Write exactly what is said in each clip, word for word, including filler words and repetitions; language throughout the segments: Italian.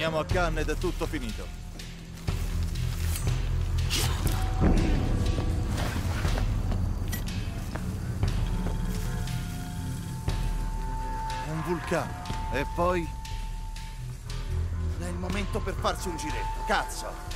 Torniamo a Cannes ed è tutto finito. Un vulcano. E poi? È il momento per farsi un giretto, cazzo!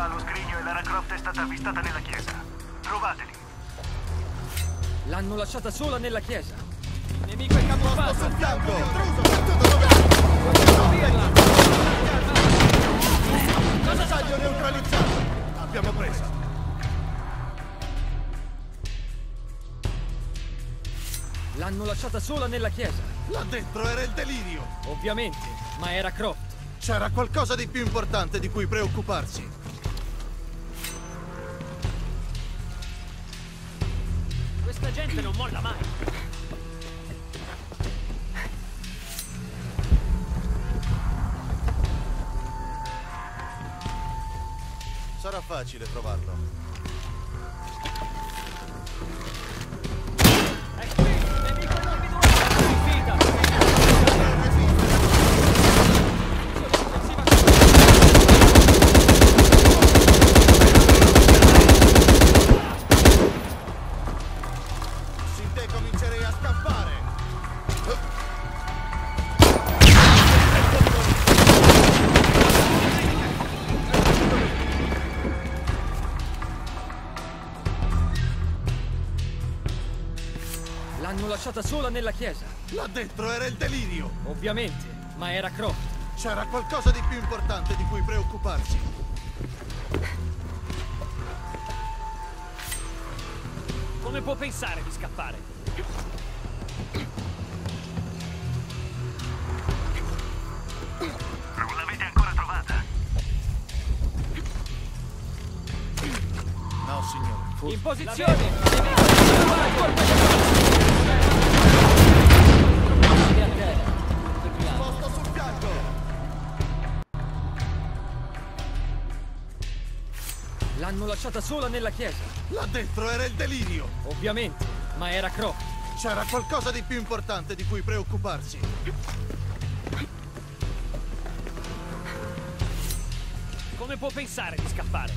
Allo scrigno e Lara Croft è stata avvistata nella chiesa. Trovateli. L'hanno lasciata sola nella chiesa. Il nemico è camuffato. Sul fianco! Cosa taglio neutralizzato? L'abbiamo presa. L'hanno lasciata sola nella chiesa. Là dentro era il delirio. Ovviamente, ma era Croft. C'era qualcosa di più importante di cui preoccuparsi. Questa gente non molla mai. Sarà facile trovarlo. È qui, nemico non mi dura. Vita! Sola nella chiesa. Là dentro era il delirio. Ovviamente, ma era Croft. C'era qualcosa di più importante di cui preoccuparsi. Come può pensare di scappare? Non l'avete ancora trovata? No, signore. Fu... In posizione! L'hanno lasciata sola nella chiesa. Là dentro era il delirio. Ovviamente, ma era Croft. C'era qualcosa di più importante di cui preoccuparsi. Come può pensare di scappare?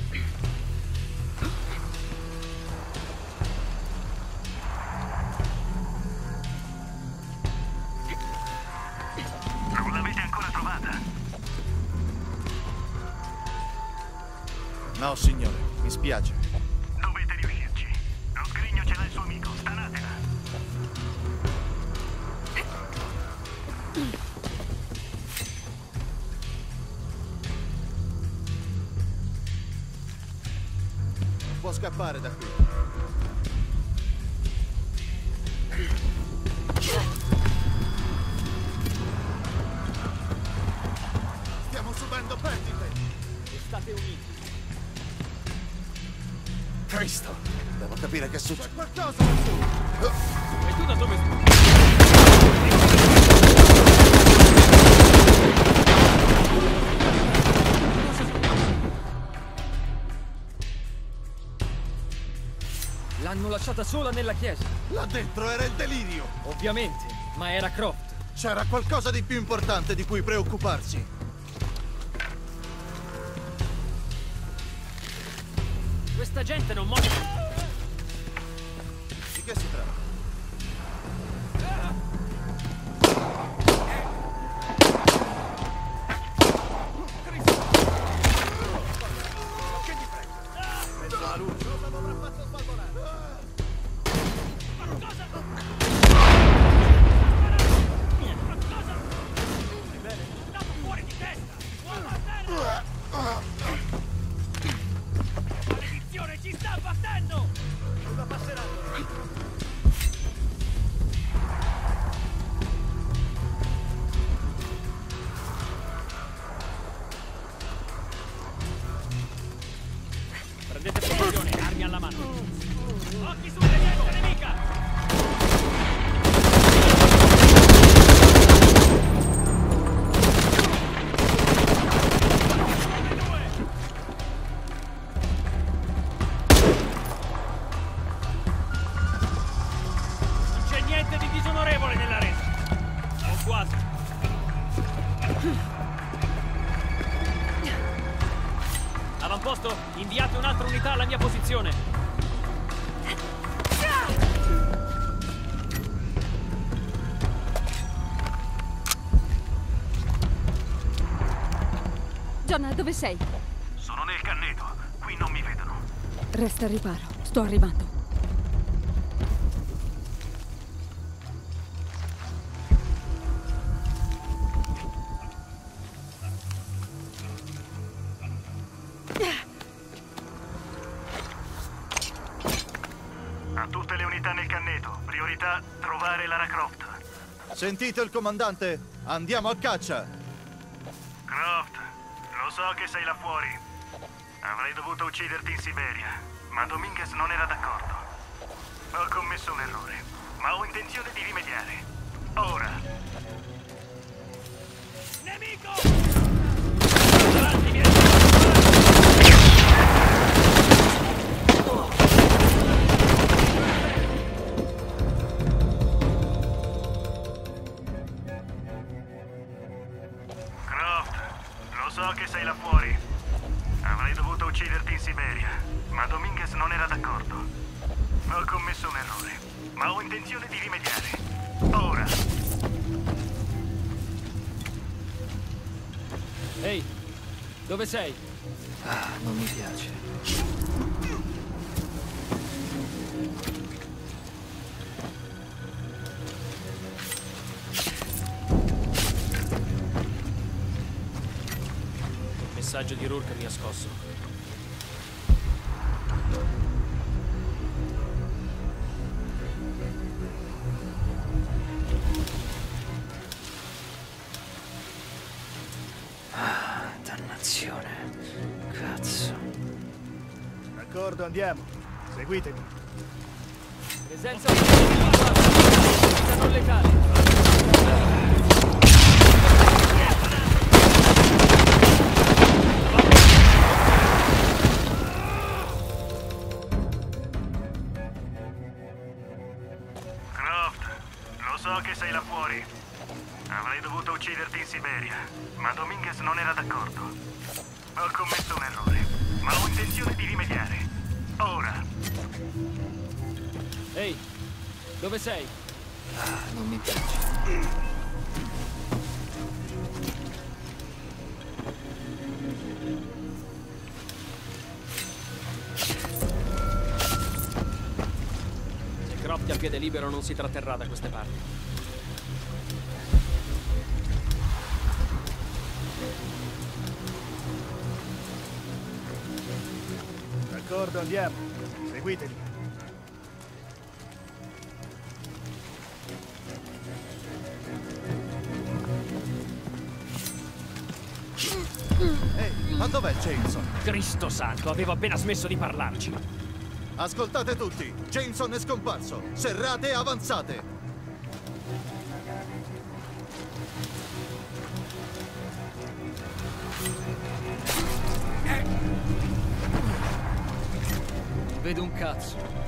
Non l'avete ancora trovata? No, signore. Mi spiace. Dovete riuscirci. Lo scrigno ce l'ha il suo amico. Stanatela. Non può scappare da qui. Stiamo subendo perdite. Restate uniti. Cristo! Devo capire che succede. C'è qualcosa lassù! Uh. E tu da dove sei? lasciata sola nella chiesa. Là dentro era il delirio. Ovviamente, ma era Croft. C'era qualcosa di più importante di cui preoccuparsi. Questa gente non muore. Di che si tratta? Giorna, dove sei? Sono nel canneto, qui non mi vedono. Resta al riparo, sto arrivando. A tutte le unità nel canneto, priorità trovare Lara Croft. Sentite il comandante, andiamo a caccia. So che sei là fuori. Avrei dovuto ucciderti in Siberia, ma Dominguez non era d'accordo. Ho commesso un errore, ma ho intenzione di rimediare. Ora. Nemico! Dove sei? Ah, non mi piace. Il messaggio di Rourke mi ha scosso. Andiamo, seguitemi. Presenza non letale. Croft, lo so che sei là fuori. Avrei dovuto ucciderti in Siberia, ma Dominguez non era d'accordo. Ho commesso un errore, ma ho intenzione di rimediare. Ora. Ehi, dove sei? Ah, non mi piace. Se Croft a piede libero non si tratterrà da queste parti. D'accordo, andiamo. Seguitemi. Ehi, hey, ma dov'è Jameson? Cristo santo, avevo appena smesso di parlarci. Ascoltate tutti, Jameson è scomparso. Serrate e avanzate. Vedo un cazzo.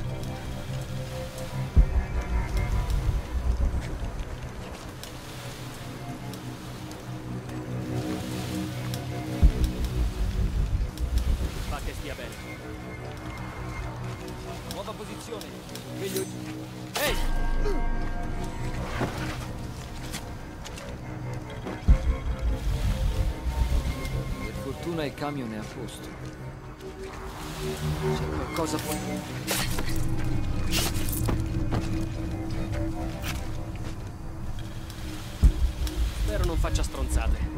fortuna il camion è a posto. C'è qualcosa fuori. Spero non faccia stronzate.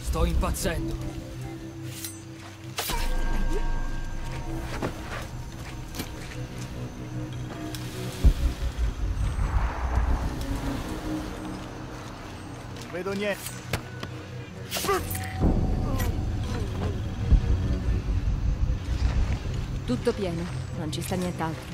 Sto impazzendo. Sto impazzendo. Vedo niente. Tutto pieno, non ci sta nient'altro.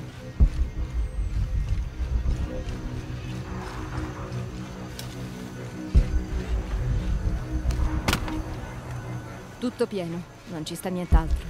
Tutto pieno, non ci sta nient'altro.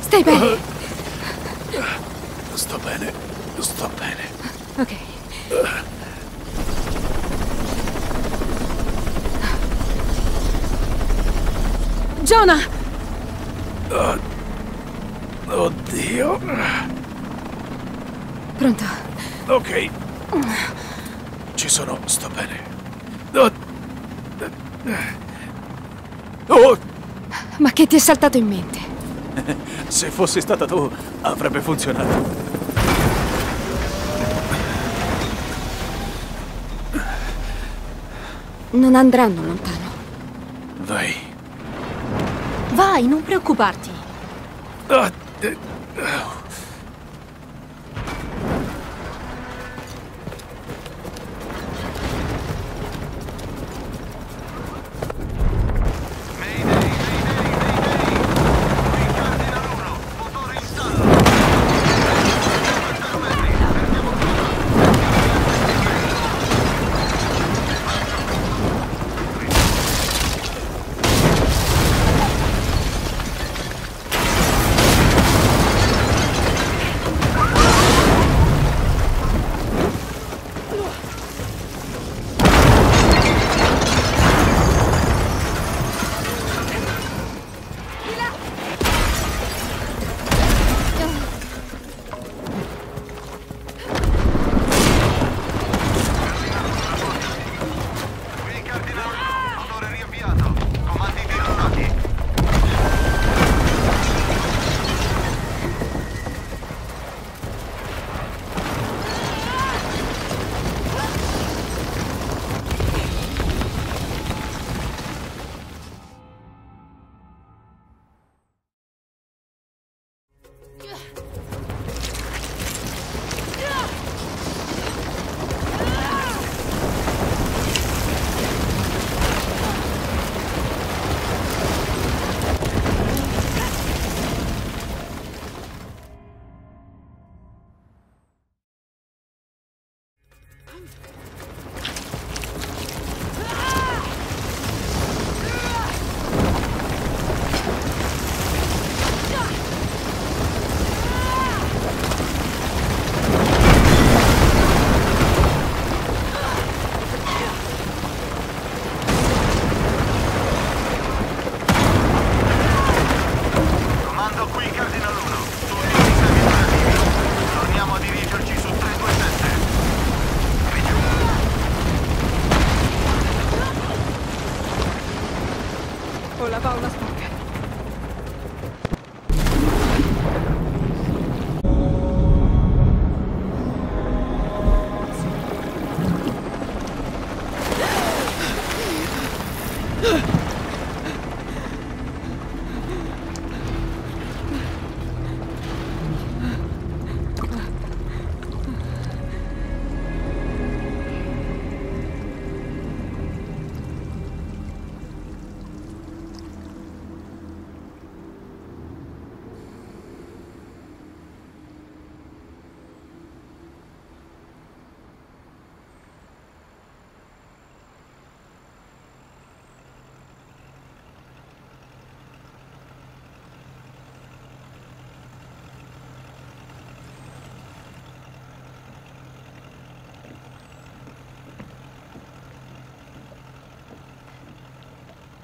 Stai bene? Sto bene, sto bene. Ok. Jonah! Oh. Oddio. Pronto? Ok. Ci sono, sto bene. Oh. Ma che ti è saltato in mente? Se fossi stata tu, avrebbe funzionato. Non andranno lontano. Vai. Vai, non preoccuparti. Ah, eh, oh.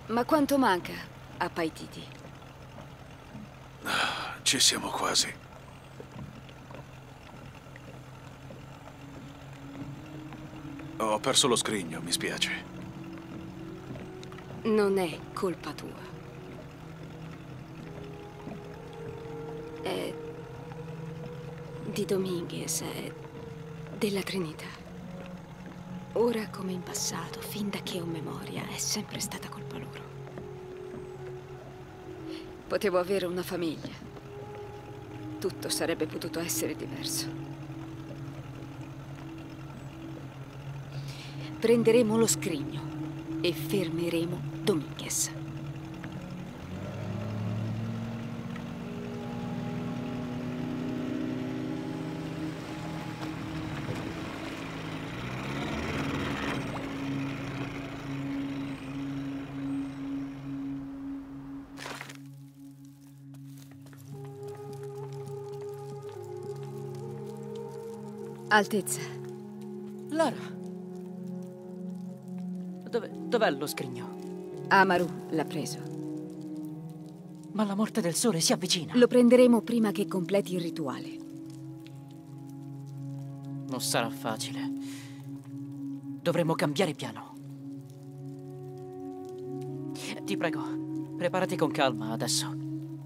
Ma quanto manca a Paititi? Ci siamo quasi. Ho perso lo scrigno, mi spiace. Non è colpa tua. È di Dominguez, è della Trinità. Ora come in passato, fin da che ho memoria, è sempre stata colpa loro. Potevo avere una famiglia. Tutto sarebbe potuto essere diverso. Prenderemo lo scrigno e fermeremo Dominguez. Altezza. Lara. Dov'è, dov'è lo scrigno? Amaru l'ha preso. Ma la morte del sole si avvicina. Lo prenderemo prima che completi il rituale. Non sarà facile. Dovremo cambiare piano. Ti prego, Preparati con calma adesso.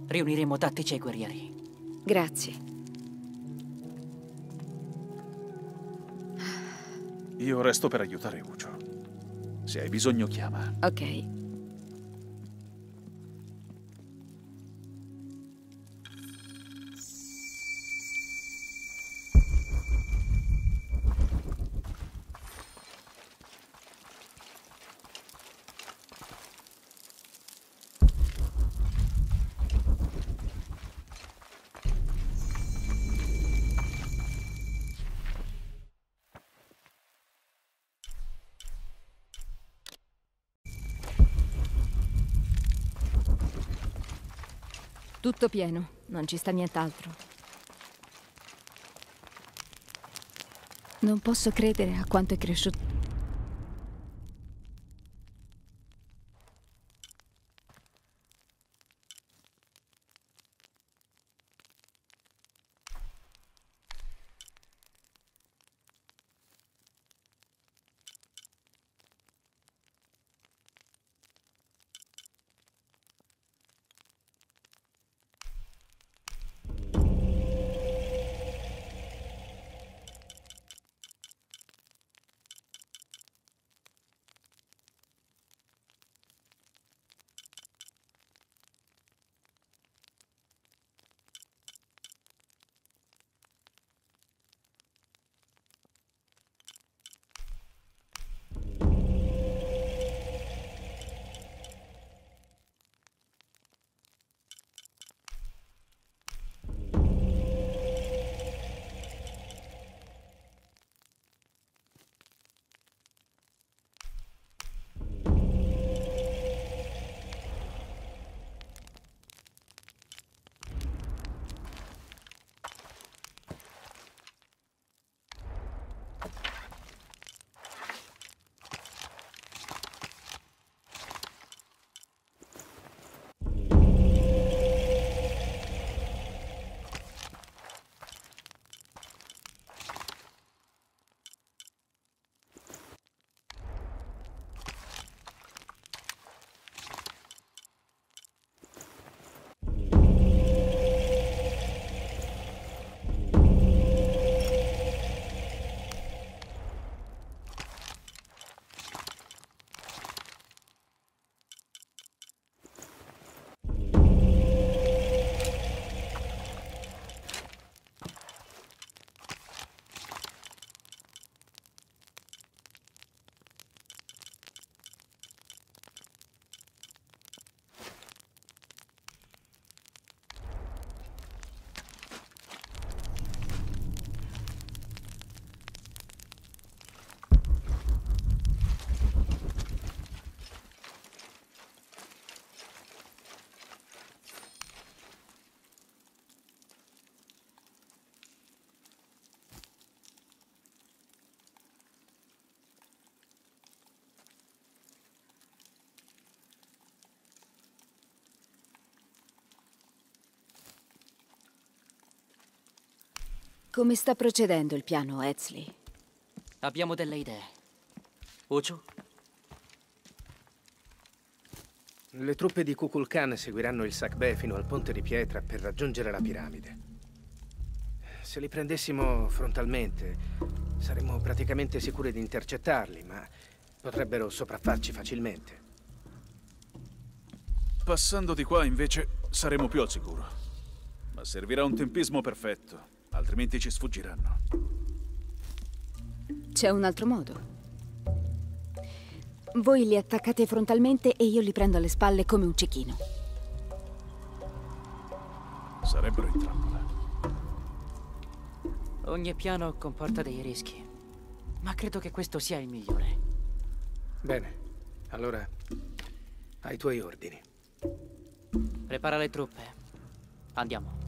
Riuniremo tattici e guerrieri. Grazie. Io resto per aiutare Ucio. Se hai bisogno, chiama. Ok. Tutto pieno, non ci sta nient'altro. Non posso credere a quanto è cresciuto. Come sta procedendo il piano, Aetzli? Abbiamo delle idee. Ucio? Le truppe di Kukulkan seguiranno il Sakbe fino al ponte di pietra per raggiungere la piramide. Se li prendessimo frontalmente, saremmo praticamente sicuri di intercettarli, ma potrebbero sopraffarci facilmente. Passando di qua, invece, saremo più al sicuro. Ma servirà un tempismo perfetto. Altrimenti ci sfuggiranno. C'è un altro modo. Voi li attaccate frontalmente e io li prendo alle spalle come un cecchino. Sarebbero in trappola. Ogni piano comporta dei rischi, ma credo che questo sia il migliore. Bene, allora ai tuoi ordini. Prepara le truppe. Andiamo.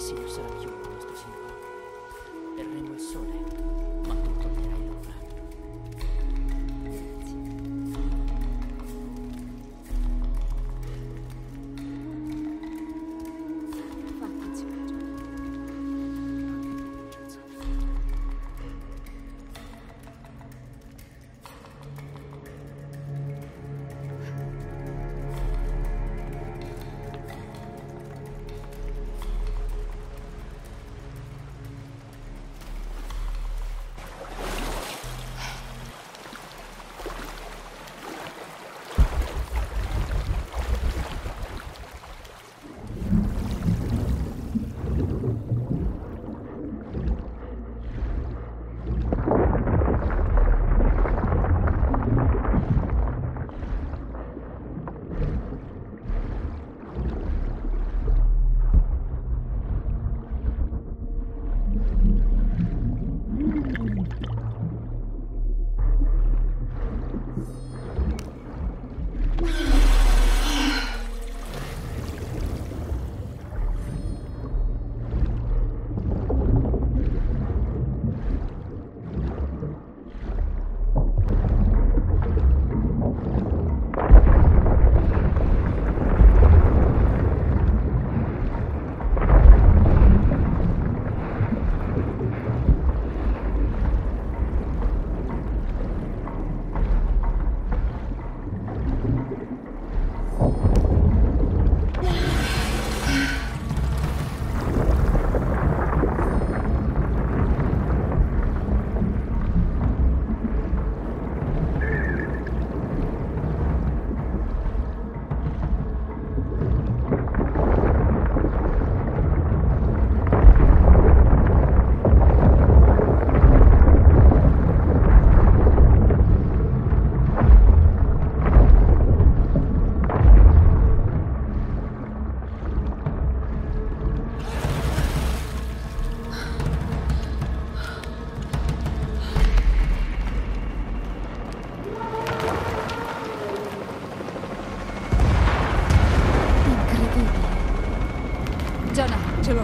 Essi non sarà più il nostro Signore. Verremo il sole, ma tu tornerai l'ombra. Grazie.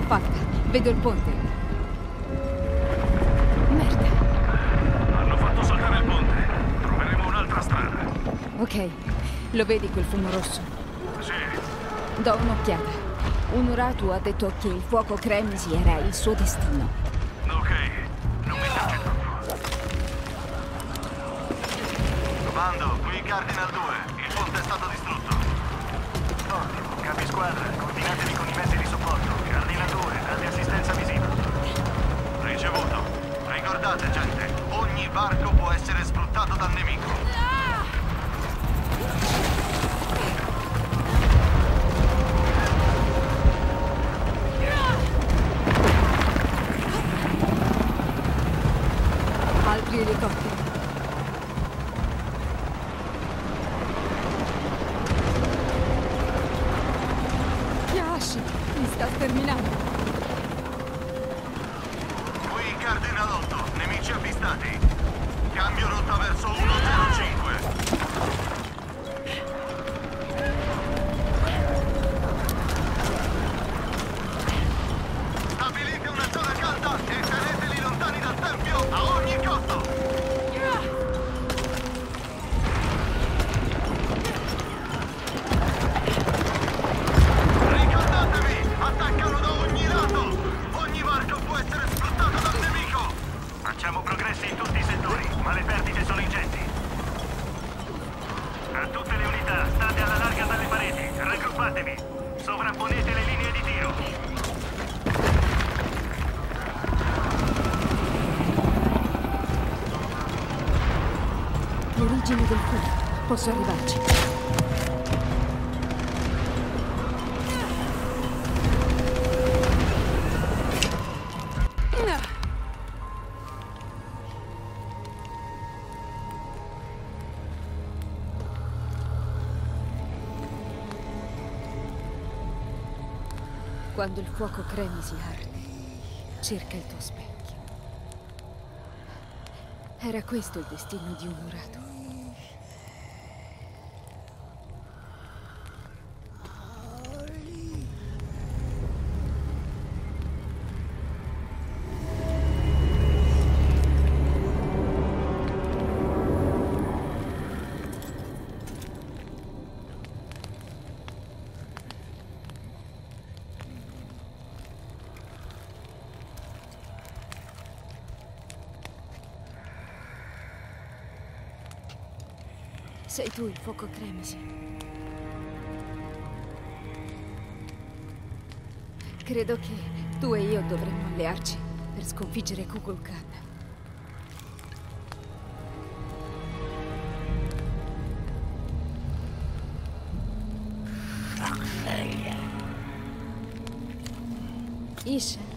Fa vedo il ponte. Merda. Hanno fatto saltare il ponte. Troveremo un'altra strada. Ok. Lo vedi quel fumo rosso? Sì. Do un'occhiata. Unuratu ha detto che il fuoco Kremsi era il suo destino. Ok. Non mi piace troppo. Comando, qui Cardinal due. Il ponte è stato distrutto. Ottimo. Capi squadra, coordinatevi con i mezzi di supporto. Cardinatore, date assistenza visiva. Ricevuto. Ricordate, gente, ogni barco può essere sfruttato dal nemico. No! Altri elicotteri. Posso arrivarci. Quando il fuoco Kremsi arde, cerca il tuo specchio. Era questo il destino di Unuratu. Sei tu il fuoco cremisi. Credo che tu e io dovremmo allearci per sconfiggere Kukulkan. Isha.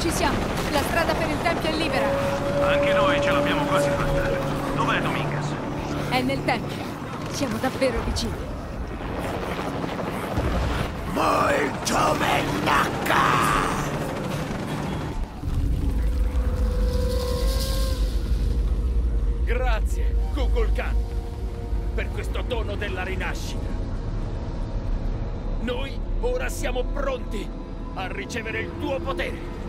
Ci siamo! La strada per il tempio è libera! Anche noi ce l'abbiamo quasi fatta. Dov'è Dominguez? nel tempo. Siamo davvero vicini. Molto bellacca! Grazie, Kukulkan, per questo dono della rinascita. Noi ora siamo pronti a ricevere il tuo potere.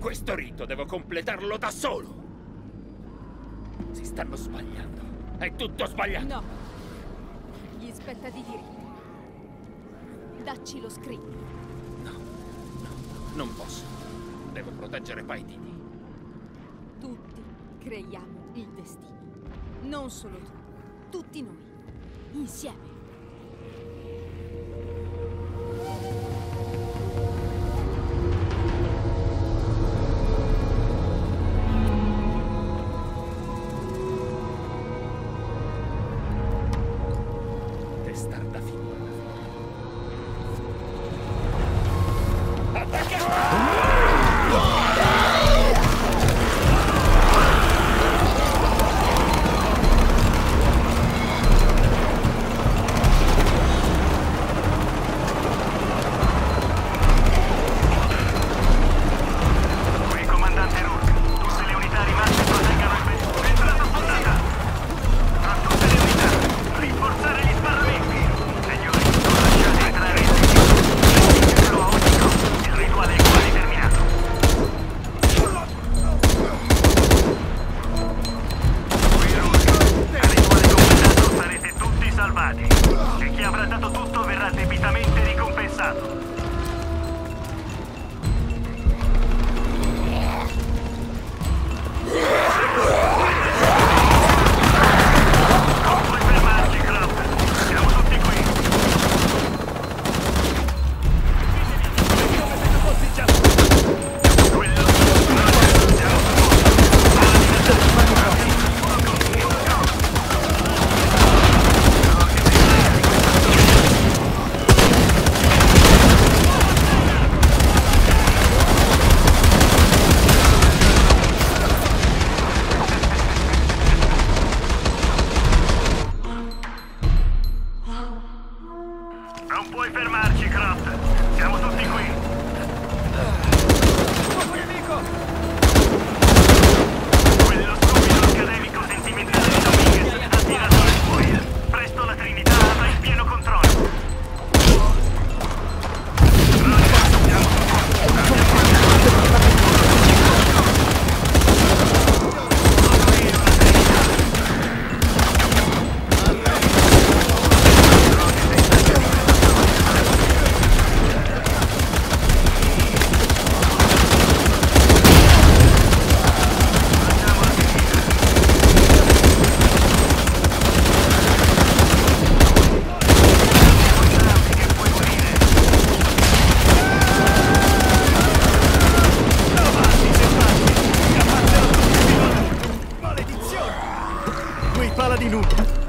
Questo rito devo completarlo da solo! Si stanno sbagliando. È tutto sbagliato! No! Gli spetta di dirgli. Dacci lo scritto. No, no, non posso. Devo proteggere Paititi. Tutti creiamo il destino. Non solo tu. Tutti noi. Insieme.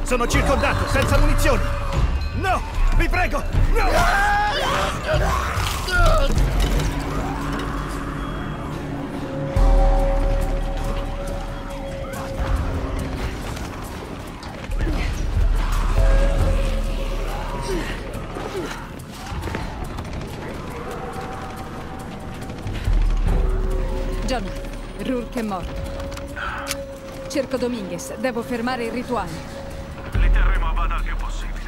Sono circondato, senza munizioni! No! Vi prego! No! Johnny, Rourke è morto. Cerco Dominguez, devo fermare il rituale. Terremo a bada il più possibile.